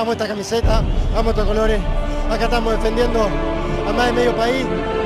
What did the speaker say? amo esta camiseta, amo estos colores. Acá estamos defendiendo a más de medio país.